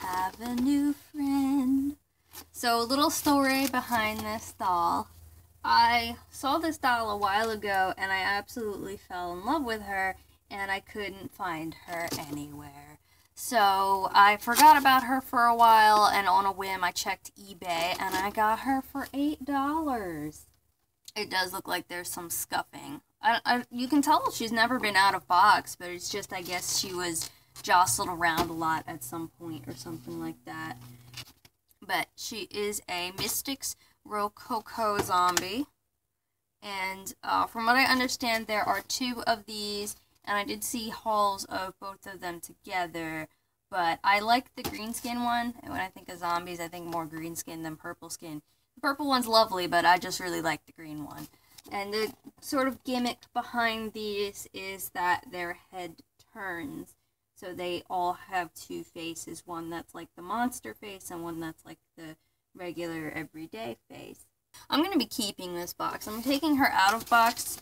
have a new friend. So a little story behind this doll. I saw this doll a while ago and I absolutely fell in love with her and I couldn't find her anywhere. So I forgot about her for a while and on a whim I checked eBay and I got her for $8. It does look like there's some scuffing. You can tell she's never been out of box, but it's just, I guess she was jostled around a lot at some point or something like that. But she is a Mystixx Rococo zombie. And from what I understand, there are two of these, and I did see hauls of both of them together. But I like the green skin one, and when I think of zombies, I think more green skin than purple skin. The purple one's lovely, but I just really like the green one. And the sort of gimmick behind these is that their head turns. So they all have two faces, one that's like the monster face and one that's like the regular everyday face. I'm going to be keeping this box. I'm taking her out of box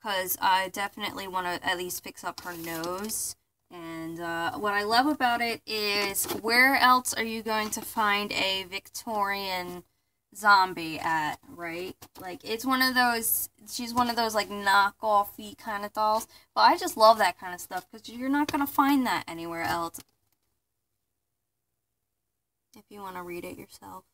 because I definitely want to at least fix up her nose. And what I love about it is, where else are you going to find a Victorian zombie at, right? Like, it's one of those, she's one of those like knockoffy kind of dolls, but I just love that kind of stuff because you're not going to find that anywhere else. If you want to read it yourself.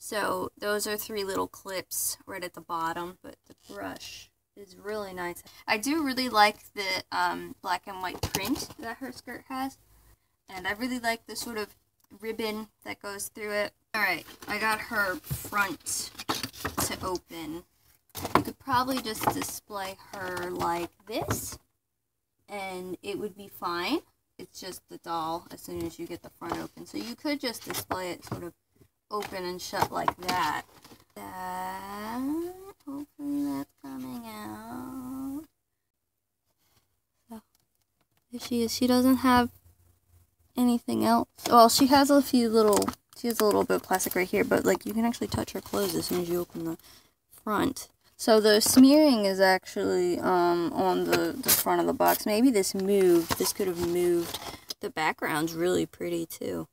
So those are three little clips right at the bottom, but the brush is really nice. I do really like the black and white print that her skirt has, and I really like the sort of ribbon that goes through it. Alright, I got her front to open. You could probably just display her like this, and it would be fine. It's just the doll as soon as you get the front open. So you could just display it sort of open and shut like that. Hopefully that's coming out. So, there she is. She doesn't have anything else. Well, she has a few little, she has a little bit of plastic right here, but like you can actually touch her clothes as soon as you open the front. So the smearing is actually on the front of the box. Maybe this moved. This could have moved. The background's really pretty too.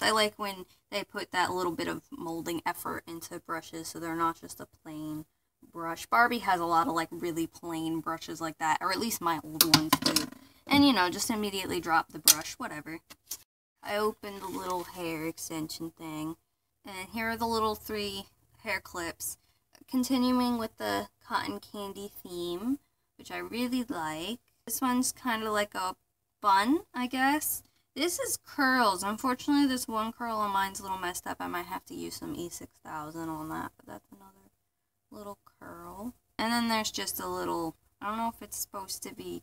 I like when they put that little bit of molding effort into brushes so they're not just a plain brush. Barbie has a lot of like really plain brushes like that, or at least my old ones do. And you know, just immediately drop the brush, whatever. I opened the little hair extension thing, and here are the little three hair clips. Continuing with the cotton candy theme, which I really like. This one's kind of like a bun, I guess. This is curls. Unfortunately, this one curl on mine's a little messed up. I might have to use some E6000 on that, but that's another little curl. And then there's just a little, I don't know if it's supposed to be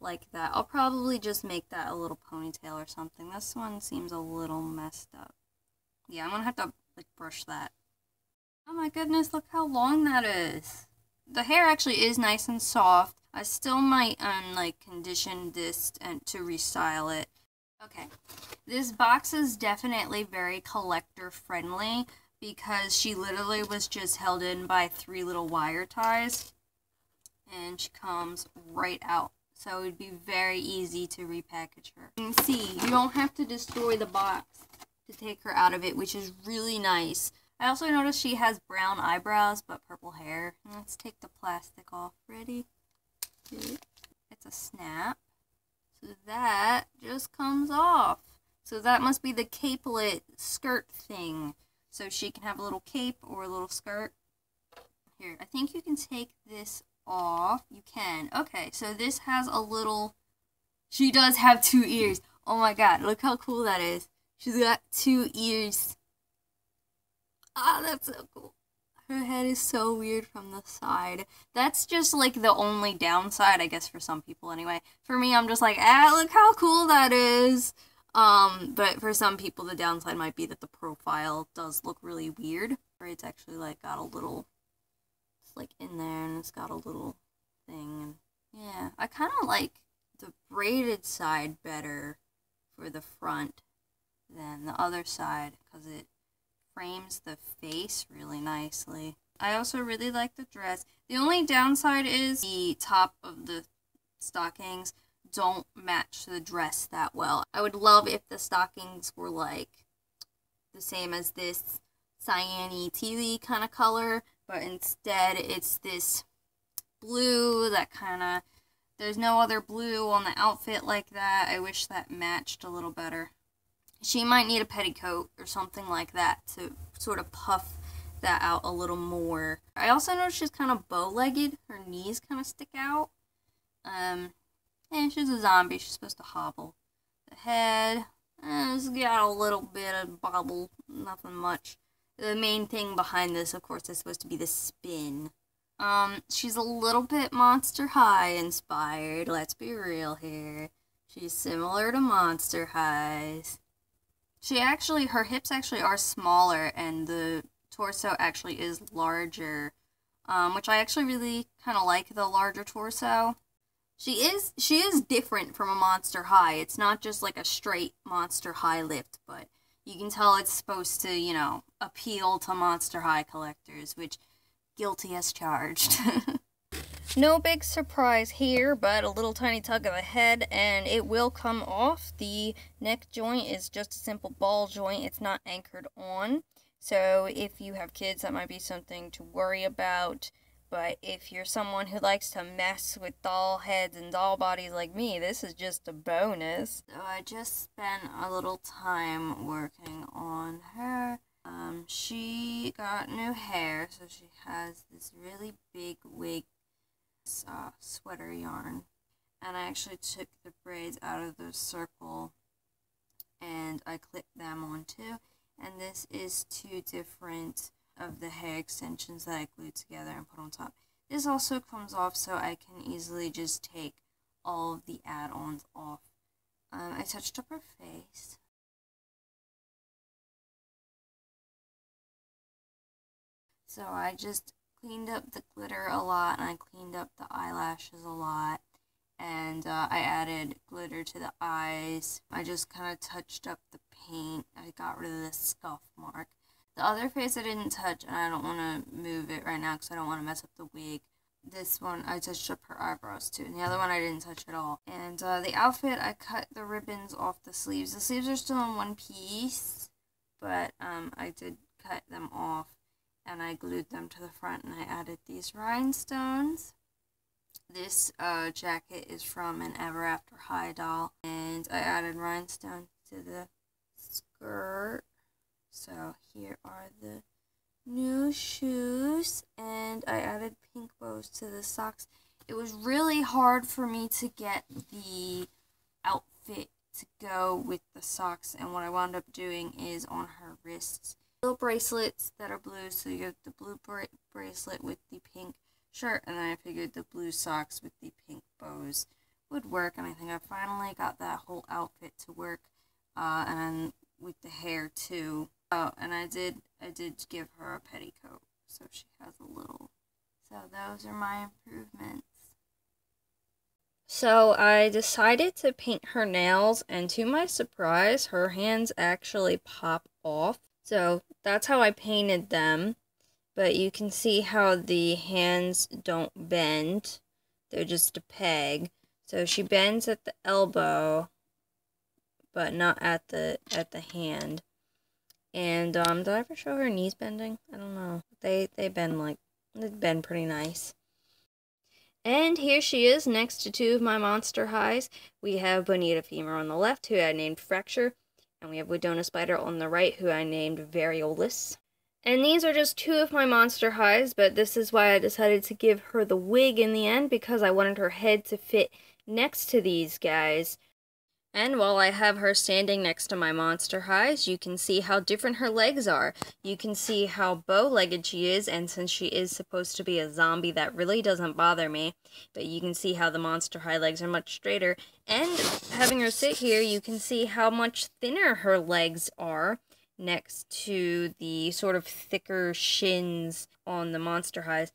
like that. I'll probably just make that a little ponytail or something. This one seems a little messed up. Yeah, I'm going to have to like brush that. Oh my goodness, look how long that is. The hair actually is nice and soft. I still might like condition this and to restyle it. Okay, this box is definitely very collector friendly because she literally was just held in by three little wire ties and she comes right out. So it would be very easy to repackage her. You can see, you don't have to destroy the box to take her out of it, which is really nice. I also noticed she has brown eyebrows but purple hair. Let's take the plastic off. Ready? It's a snap. That just comes off. So that must be the capelet skirt thing. So she can have a little cape or a little skirt. Here, I think you can take this off. You can. Okay, so this has a little... She does have two ears. Oh my god, look how cool that is. She's got two ears. Ah, that's so cool. Her head is so weird from the side. That's just like the only downside, I guess, for some people anyway. For me, I'm just like, ah, look how cool that is. But for some people, the downside might be that the profile does look really weird. Or it's actually like got a little, it's like in there and it's got a little thing. Yeah, I kind of like the braided side better for the front than the other side because it frames the face really nicely. I also really like the dress. The only downside is the top of the stockings don't match the dress that well. I would love if the stockings were like the same as this cyany tealy kind of color, but instead it's this blue that kind of, there's no other blue on the outfit like that. I wish that matched a little better. She might need a petticoat or something like that to sort of puff that out a little more. I also noticed she's kind of bow-legged. Her knees kind of stick out. And she's a zombie. She's supposed to hobble. The head, it's got a little bit of bobble, nothing much. The main thing behind this, of course, is supposed to be the spin. She's a little bit Monster High inspired, let's be real here. She's similar to Monster Highs. She actually, her hips actually are smaller and the torso actually is larger, which I actually really kind of like the larger torso. She is different from a Monster High. It's not just like a straight Monster High lift, but you can tell it's supposed to, you know, appeal to Monster High collectors, which... guilty as charged. No big surprise here, but a little tiny tug of the head and it will come off. The neck joint is just a simple ball joint. It's not anchored on. So if you have kids, that might be something to worry about. But if you're someone who likes to mess with doll heads and doll bodies like me, this is just a bonus. So I just spent a little time working on her. She got new hair, so she has this really big wig, sweater yarn, and I actually took the braids out of the circle and I clipped them on too, and this is two different of the hair extensions that I glued together and put on top. This also comes off, so I can easily just take all of the add-ons off. I touched up her face. So I just cleaned up the glitter a lot, and I cleaned up the eyelashes a lot, and I added glitter to the eyes. I just kind of touched up the paint. I got rid of the scuff mark. The other face I didn't touch, and I don't want to move it right now because I don't want to mess up the wig. This one, I touched up her eyebrows too, and the other one I didn't touch at all. And the outfit, I cut the ribbons off the sleeves. The sleeves are still in one piece, but I did cut them off. And I glued them to the front, and I added these rhinestones. This jacket is from an Ever After High doll, and I added rhinestones to the skirt. So here are the new shoes, and I added pink bows to the socks. It was really hard for me to get the outfit to go with the socks, and what I wound up doing is on her wrists. Little bracelets that are blue, so you have the blue bracelet with the pink shirt, and then I figured the blue socks with the pink bows would work, and I think I finally got that whole outfit to work, and with the hair too. Oh, and I did give her a petticoat, so she has a little. So those are my improvements. So I decided to paint her nails, and to my surprise, her hands actually pop off. So that's how I painted them, but you can see how the hands don't bend, they're just a peg. So she bends at the elbow, but not at the hand. And did I ever show her knees bending? I don't know. They bend pretty nice. And here she is next to two of my Monster Highs. We have Bonita Femur on the left, who I named Fracture. And we have Widona Spider on the right, who I named Variolus. And these are just two of my Monster Highs, but this is why I decided to give her the wig in the end, because I wanted her head to fit next to these guys. And while I have her standing next to my Monster Highs, you can see how different her legs are. You can see how bow-legged she is, and since she is supposed to be a zombie, that really doesn't bother me. But you can see how the Monster High legs are much straighter. And having her sit here, you can see how much thinner her legs are next to the sort of thicker shins on the Monster Highs.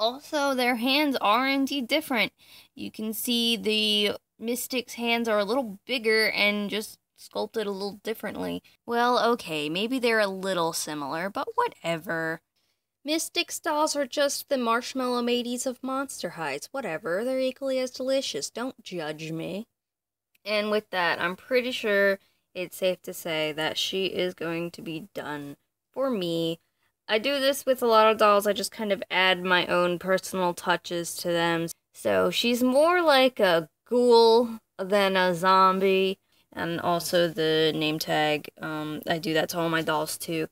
Also, their hands are indeed different. You can see the Mystixx hands are a little bigger and just sculpted a little differently. Well, okay, maybe they're a little similar, but whatever. Mystixx dolls are just the marshmallow mateys of Monster Highs. Whatever, they're equally as delicious. Don't judge me. And with that, I'm pretty sure it's safe to say that she is going to be done for me. I do this with a lot of dolls. I just kind of add my own personal touches to them. So she's more like a ghoul than a zombie. And also the name tag. I do that to all my dolls too.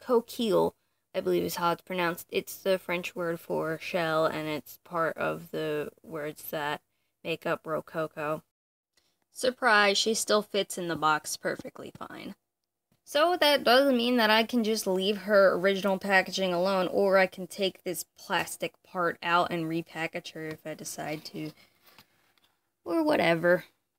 Coquille, I believe, is how it's pronounced. It's the French word for shell, and it's part of the words that make up Rococo. Surprise, she still fits in the box perfectly fine. So that does mean that I can just leave her original packaging alone, or I can take this plastic part out and repackage her if I decide to. Or whatever.